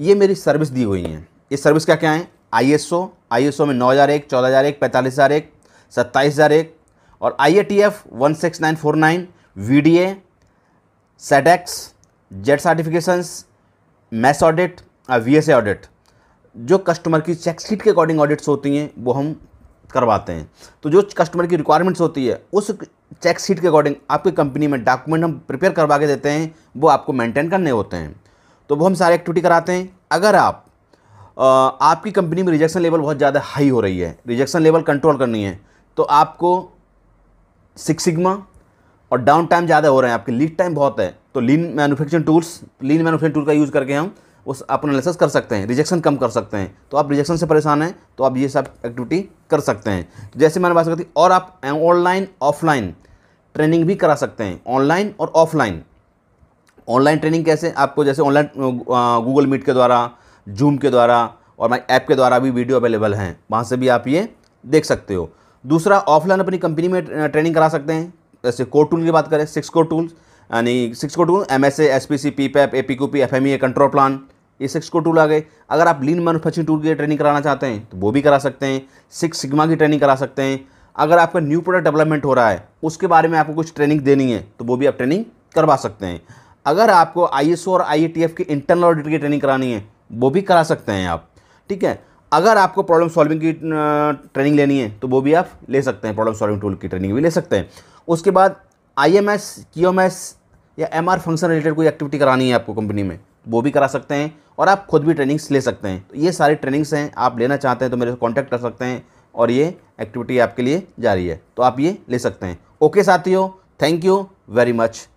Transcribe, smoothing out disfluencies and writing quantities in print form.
ये मेरी सर्विस दी हुई हैं। ये सर्विस क्या क्या हैं? आईएसओ में 9001, 14001, 45001, 27001 और IATF 16949, VDA, SEDX, jet certifications, मैस ऑडिट और VSA ऑडिट, जो कस्टमर की चेकशीट के अकॉर्डिंग ऑडिट्स होती हैं वो हम करवाते हैं। तो जो कस्टमर की रिक्वायरमेंट्स होती है उस चेकशीट के अकॉर्डिंग आपकी कंपनी में डॉक्यूमेंट हम प्रिपेयर करवा के देते हैं, वो आपको मेंटेन करने होते हैं। तो वो हम सारे एक्टिविटी कराते हैं। अगर आप आपकी कंपनी में रिजेक्शन लेवल बहुत ज़्यादा हाई हो रही है, रिजेक्शन लेवल कंट्रोल करनी है, तो आपको सिक्स सिग्मा और डाउन टाइम ज़्यादा हो रहे हैं, आपकी लीड टाइम बहुत है, तो लीन मैन्युफैक्चरिंग टूल का यूज़ करके हम उस आप एनालिसिस कर सकते हैं, रिजेक्शन कम कर सकते हैं। तो आप रिजेक्शन से परेशान हैं तो आप ये सब एक्टिविटी कर सकते हैं। जैसे मैंने बात करती, और आप ऑनलाइन ऑफलाइन ट्रेनिंग भी करा सकते हैं, ऑनलाइन और ऑफलाइन। ऑनलाइन ट्रेनिंग कैसे? आपको जैसे ऑनलाइन गूगल मीट के द्वारा, जूम के द्वारा और माई ऐप के द्वारा भी वीडियो अवेलेबल हैं, वहाँ से भी आप ये देख सकते हो। दूसरा, ऑफलाइन अपनी कंपनी में ट्रेनिंग करा सकते हैं। जैसे कोर टूल की बात करें, six core tool MSA, SPC, PPAP, APQP, FMEA, control plan, ये सिक्स कोर टूल आ गए। अगर आप लीन मैनुफैक्चरिंग टूल की ट्रेनिंग कराना चाहते हैं तो वो भी करा सकते हैं। सिक्स सिग्मा की ट्रेनिंग करा सकते हैं। अगर आपका न्यू प्रोडक्ट डेवलपमेंट हो रहा है उसके बारे में आपको कुछ ट्रेनिंग देनी है तो वो भी आप ट्रेनिंग करवा सकते हैं। अगर आपको ISO और IATF की इंटरनल ऑडिट की ट्रेनिंग करानी है वो भी करा सकते हैं आप, ठीक है। अगर आपको प्रॉब्लम सॉल्विंग की ट्रेनिंग लेनी है तो वो भी आप ले सकते हैं, प्रॉब्लम सॉल्विंग टूल की ट्रेनिंग भी ले सकते हैं। उसके बाद IMS, QMS या MR फंक्शन रिलेटेड कोई एक्टिविटी करानी है आपको कंपनी में, वो भी करा सकते हैं और आप खुद भी ट्रेनिंग्स ले सकते हैं। तो ये सारी ट्रेनिंग्स हैं, आप लेना चाहते हैं तो मेरे से कॉन्टैक्ट कर सकते हैं और ये एक्टिविटी आपके लिए जारी है, तो आप ये ले सकते हैं। ओके साथियों, थैंक यू वेरी मच।